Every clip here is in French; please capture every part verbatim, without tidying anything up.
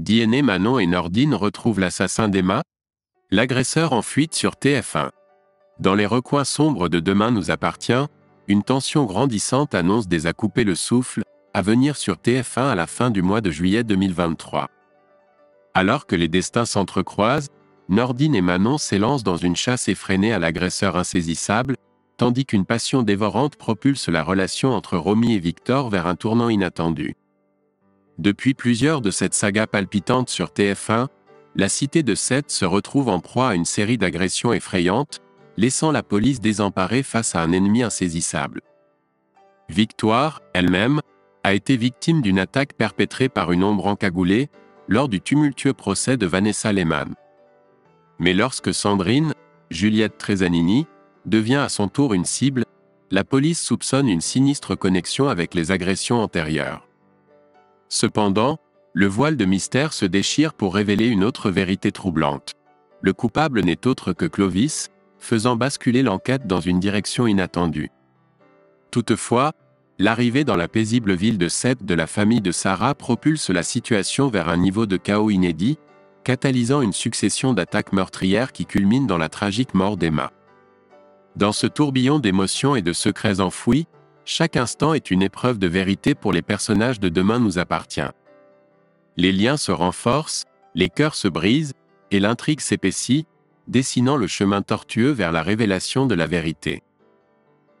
D N A. Manon et Nordine retrouvent l'assassin d'Emma, l'agresseur en fuite sur T F un. Dans les recoins sombres de Demain nous appartient, une tension grandissante annonce des à couper le souffle, à venir sur T F un à la fin du mois de juillet deux mille vingt-trois. Alors que les destins s'entrecroisent, Nordine et Manon s'élancent dans une chasse effrénée à l'agresseur insaisissable, tandis qu'une passion dévorante propulse la relation entre Romy et Victor vers un tournant inattendu. Depuis plusieurs de cette saga palpitante sur T F un, la cité de Sète se retrouve en proie à une série d'agressions effrayantes, laissant la police désemparée face à un ennemi insaisissable. Victoire, elle-même, a été victime d'une attaque perpétrée par une ombre encagoulée, lors du tumultueux procès de Vanessa Lehman. Mais lorsque Sandrine, Juliette Trezzanini, devient à son tour une cible, la police soupçonne une sinistre connexion avec les agressions antérieures. Cependant, le voile de mystère se déchire pour révéler une autre vérité troublante. Le coupable n'est autre que Clovis, faisant basculer l'enquête dans une direction inattendue. Toutefois, l'arrivée dans la paisible ville de Sète de la famille de Sarah propulse la situation vers un niveau de chaos inédit, catalysant une succession d'attaques meurtrières qui culminent dans la tragique mort d'Emma. Dans ce tourbillon d'émotions et de secrets enfouis, chaque instant est une épreuve de vérité pour les personnages de Demain nous appartient. Les liens se renforcent, les cœurs se brisent, et l'intrigue s'épaissit, dessinant le chemin tortueux vers la révélation de la vérité.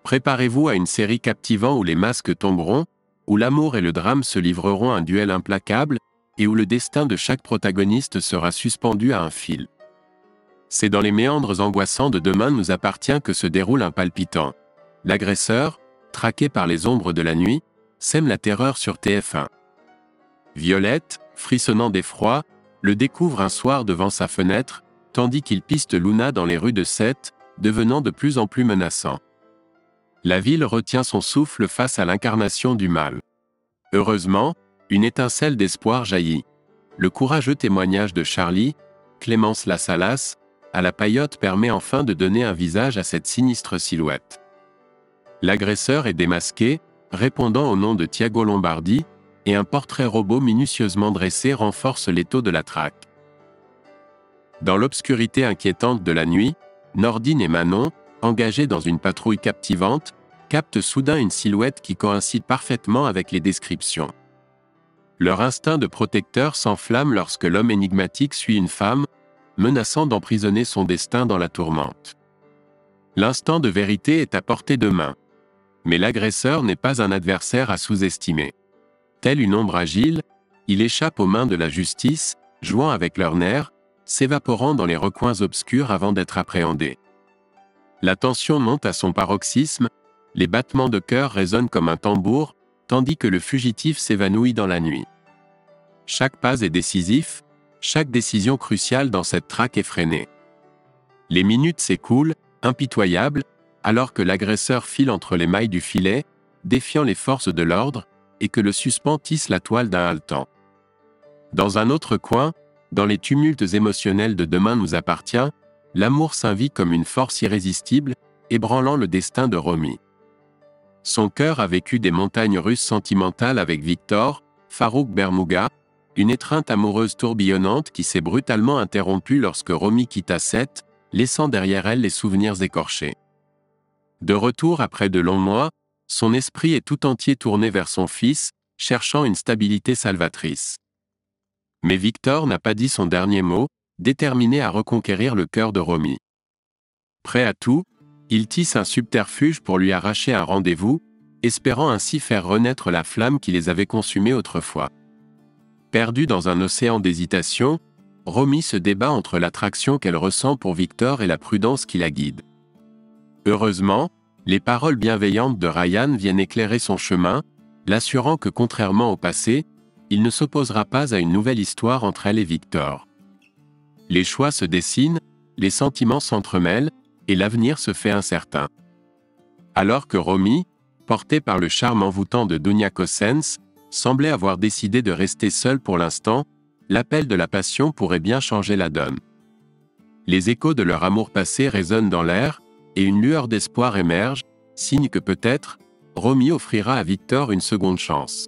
Préparez-vous à une série captivante où les masques tomberont, où l'amour et le drame se livreront un duel implacable, et où le destin de chaque protagoniste sera suspendu à un fil. C'est dans les méandres angoissants de Demain nous appartient que se déroule un palpitant. L'agresseur, traqué par les ombres de la nuit, sème la terreur sur T F un. Violette, frissonnant d'effroi, le découvre un soir devant sa fenêtre, tandis qu'il piste Luna dans les rues de Sète, devenant de plus en plus menaçant. La ville retient son souffle face à l'incarnation du mal. Heureusement, une étincelle d'espoir jaillit. Le courageux témoignage de Charlie, Clémence Lassalas, à la paillote permet enfin de donner un visage à cette sinistre silhouette. L'agresseur est démasqué, répondant au nom de Thiago Lombardi, et un portrait robot minutieusement dressé renforce l'étau de la traque. Dans l'obscurité inquiétante de la nuit, Nordine et Manon, engagés dans une patrouille captivante, captent soudain une silhouette qui coïncide parfaitement avec les descriptions. Leur instinct de protecteur s'enflamme lorsque l'homme énigmatique suit une femme, menaçant d'emprisonner son destin dans la tourmente. L'instant de vérité est à portée de main. Mais l'agresseur n'est pas un adversaire à sous-estimer. Tel une ombre agile, il échappe aux mains de la justice, jouant avec leurs nerfs, s'évaporant dans les recoins obscurs avant d'être appréhendé. La tension monte à son paroxysme, les battements de cœur résonnent comme un tambour, tandis que le fugitif s'évanouit dans la nuit. Chaque pas est décisif, chaque décision cruciale dans cette traque effrénée. Les minutes s'écoulent, impitoyables, alors que l'agresseur file entre les mailles du filet, défiant les forces de l'ordre, et que le suspens tisse la toile d'un haletant. Dans un autre coin, dans les tumultes émotionnels de Demain nous appartient, l'amour s'invite comme une force irrésistible, ébranlant le destin de Romy. Son cœur a vécu des montagnes russes sentimentales avec Victor, Farouk Bermouga, une étreinte amoureuse tourbillonnante qui s'est brutalement interrompue lorsque Romy quitta Sète, laissant derrière elle les souvenirs écorchés. De retour après de longs mois, son esprit est tout entier tourné vers son fils, cherchant une stabilité salvatrice. Mais Victor n'a pas dit son dernier mot, déterminé à reconquérir le cœur de Romy. Prêt à tout, il tisse un subterfuge pour lui arracher un rendez-vous, espérant ainsi faire renaître la flamme qui les avait consumés autrefois. Perdue dans un océan d'hésitation, Romy se débat entre l'attraction qu'elle ressent pour Victor et la prudence qui la guide. Heureusement, les paroles bienveillantes de Ryan viennent éclairer son chemin, l'assurant que contrairement au passé, il ne s'opposera pas à une nouvelle histoire entre elle et Victor. Les choix se dessinent, les sentiments s'entremêlent, et l'avenir se fait incertain. Alors que Romy, portée par le charme envoûtant de Dunia Cossens, semblait avoir décidé de rester seule pour l'instant, l'appel de la passion pourrait bien changer la donne. Les échos de leur amour passé résonnent dans l'air, et une lueur d'espoir émerge, signe que peut-être, Romy offrira à Victor une seconde chance.